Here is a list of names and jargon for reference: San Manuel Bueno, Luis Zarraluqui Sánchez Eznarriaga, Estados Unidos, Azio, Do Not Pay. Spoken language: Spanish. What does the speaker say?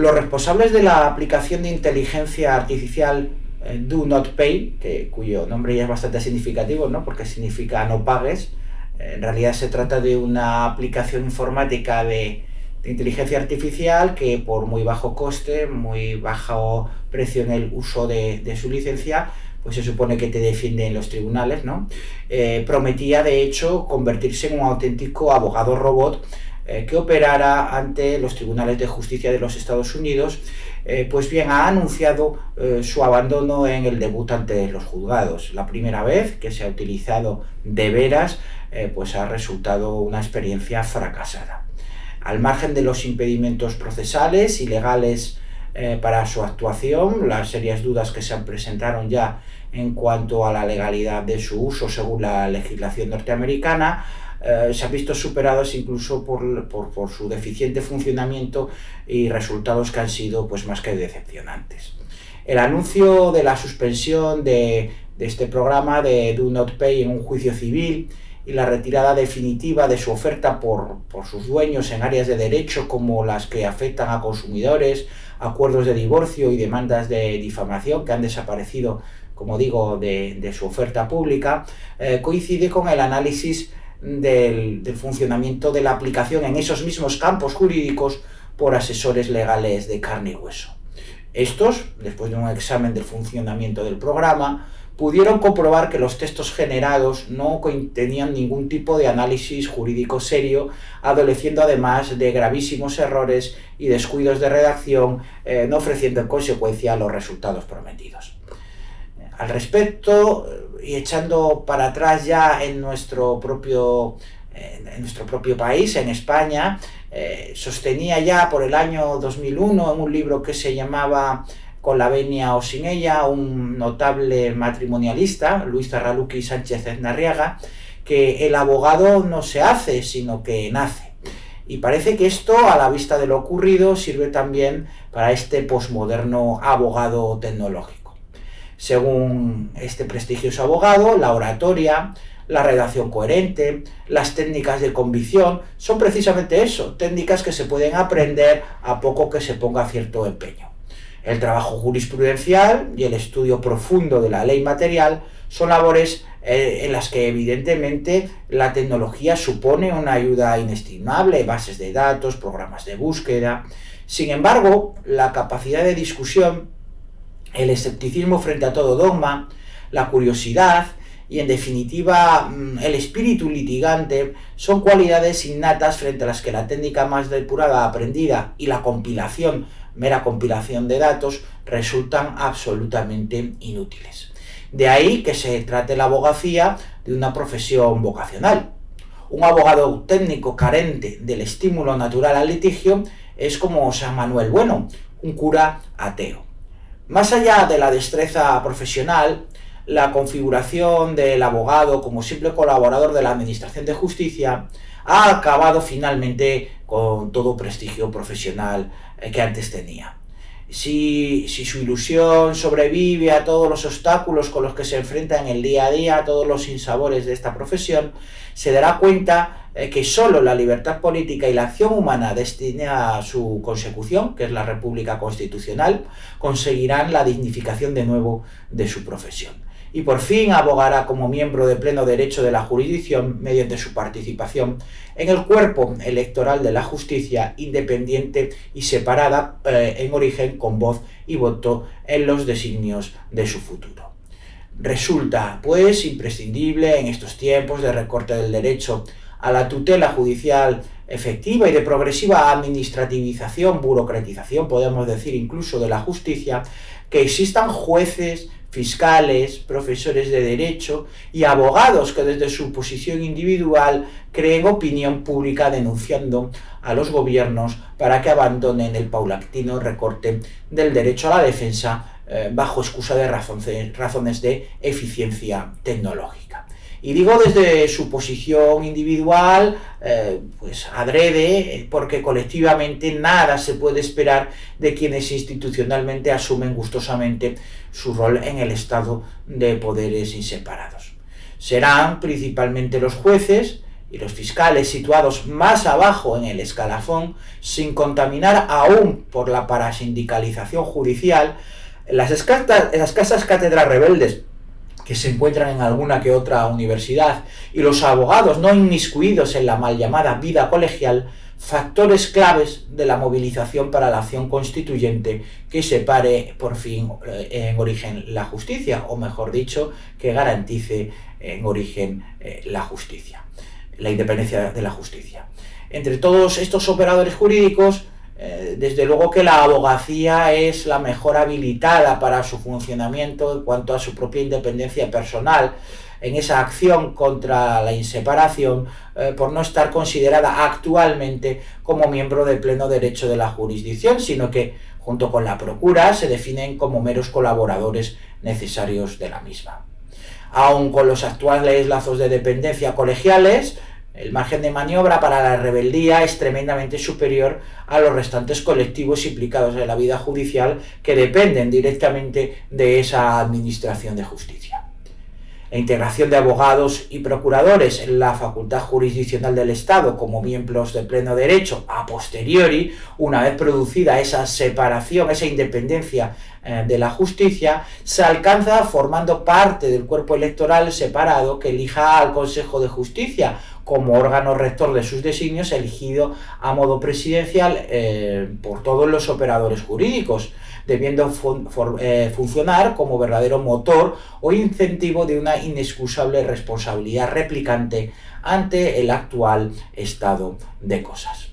los responsables de la aplicación de inteligencia artificial Do Not Pay, cuyo nombre ya es bastante significativo, ¿no? Porque significa no pagues, en realidad se trata de una aplicación informática de inteligencia artificial que por muy bajo coste, muy bajo precio en el uso de su licencia, pues se supone que te defiende en los tribunales, ¿no? Prometía de hecho convertirse en un auténtico abogado robot que operara ante los tribunales de justicia de los Estados Unidos. Pues bien, ha anunciado su abandono en el debut ante los juzgados. La primera vez que se ha utilizado de veras, pues ha resultado una experiencia fracasada. Al margen de los impedimentos procesales y legales para su actuación, las serias dudas que se presentaron ya en cuanto a la legalidad de su uso según la legislación norteamericana, se han visto superados incluso por su deficiente funcionamiento y resultados que han sido pues más que decepcionantes. El anuncio de la suspensión de este programa de Do Not Pay en un juicio civil y la retirada definitiva de su oferta por sus dueños en áreas de derecho como las que afectan a consumidores, acuerdos de divorcio y demandas de difamación que han desaparecido, como digo, de su oferta pública, coincide con el análisis del funcionamiento de la aplicación en esos mismos campos jurídicos por asesores legales de carne y hueso. Estos, después de un examen del funcionamiento del programa, pudieron comprobar que los textos generados no contenían ningún tipo de análisis jurídico serio, adoleciendo además de gravísimos errores y descuidos de redacción, no ofreciendo en consecuencia los resultados prometidos. Al respecto, y echando para atrás ya en nuestro propio país, en España, sostenía ya por el año 2001 en un libro que se llamaba Con la venia o sin ella, un notable matrimonialista, Luis Zarraluqui Sánchez Eznarriaga, que el abogado no se hace, sino que nace. Y parece que esto, a la vista de lo ocurrido, sirve también para este posmoderno abogado tecnológico. Según este prestigioso abogado, la oratoria, la redacción coherente, las técnicas de convicción son precisamente eso, técnicas que se pueden aprender a poco que se ponga cierto empeño. El trabajo jurisprudencial y el estudio profundo de la ley material son labores en las que evidentemente la tecnología supone una ayuda inestimable, bases de datos, programas de búsqueda. Sin embargo, la capacidad de discusión, el escepticismo frente a todo dogma, la curiosidad y, en definitiva, el espíritu litigante son cualidades innatas frente a las que la técnica más depurada aprendida y la compilación, mera compilación de datos, resultan absolutamente inútiles. De ahí que se trate la abogacía de una profesión vocacional. Un abogado técnico carente del estímulo natural al litigio es como San Manuel Bueno, un cura ateo. Más allá de la destreza profesional, la configuración del abogado como simple colaborador de la Administración de Justicia ha acabado finalmente con todo prestigio profesional que antes tenía. Si su ilusión sobrevive a todos los obstáculos con los que se enfrenta en el día a día, a todos los sinsabores de esta profesión, se dará cuenta que solo la libertad política y la acción humana destinada a su consecución, que es la República Constitucional, conseguirán la dignificación de nuevo de su profesión. Y por fin abogará como miembro de pleno derecho de la jurisdicción mediante su participación en el cuerpo electoral de la justicia independiente y separada en origen con voz y voto en los designios de su futuro. Resulta, pues, imprescindible en estos tiempos de recorte del derecho a la tutela judicial efectiva y de progresiva administrativización, burocratización, podemos decir incluso de la justicia, que existan jueces, fiscales, profesores de derecho y abogados que desde su posición individual creen opinión pública denunciando a los gobiernos para que abandonen el paulatino recorte del derecho a la defensa bajo excusa de razones de eficiencia tecnológica. Y digo desde su posición individual, pues adrede, porque colectivamente nada se puede esperar de quienes institucionalmente asumen gustosamente su rol en el estado de poderes inseparados. Serán principalmente los jueces y los fiscales situados más abajo en el escalafón, sin contaminar aún por la parasindicalización judicial las casas cátedras rebeldes que se encuentran en alguna que otra universidad y los abogados no inmiscuidos en la mal llamada vida colegial, factores claves de la movilización para la acción constituyente que separe por fin en origen la justicia, o mejor dicho, que garantice en origen la justicia, la independencia de la justicia. Entre todos estos operadores jurídicos, desde luego que la abogacía es la mejor habilitada para su funcionamiento en cuanto a su propia independencia personal, en esa acción contra la inseparación, por no estar considerada actualmente como miembro de pleno derecho de la jurisdicción, sino que, junto con la procura, se definen como meros colaboradores necesarios de la misma. Aun con los actuales lazos de dependencia colegiales, el margen de maniobra para la rebeldía es tremendamente superior a los restantes colectivos implicados en la vida judicial que dependen directamente de esa administración de justicia. La integración de abogados y procuradores en la facultad jurisdiccional del Estado como miembros de pleno derecho a posteriori, una vez producida esa separación, esa independencia de la justicia, se alcanza formando parte del cuerpo electoral separado que elija al Consejo de Justicia como órgano rector de sus designios, elegido a modo presidencial por todos los operadores jurídicos, debiendo funcionar como verdadero motor o incentivo de una inexcusable responsabilidad replicante ante el actual estado de cosas.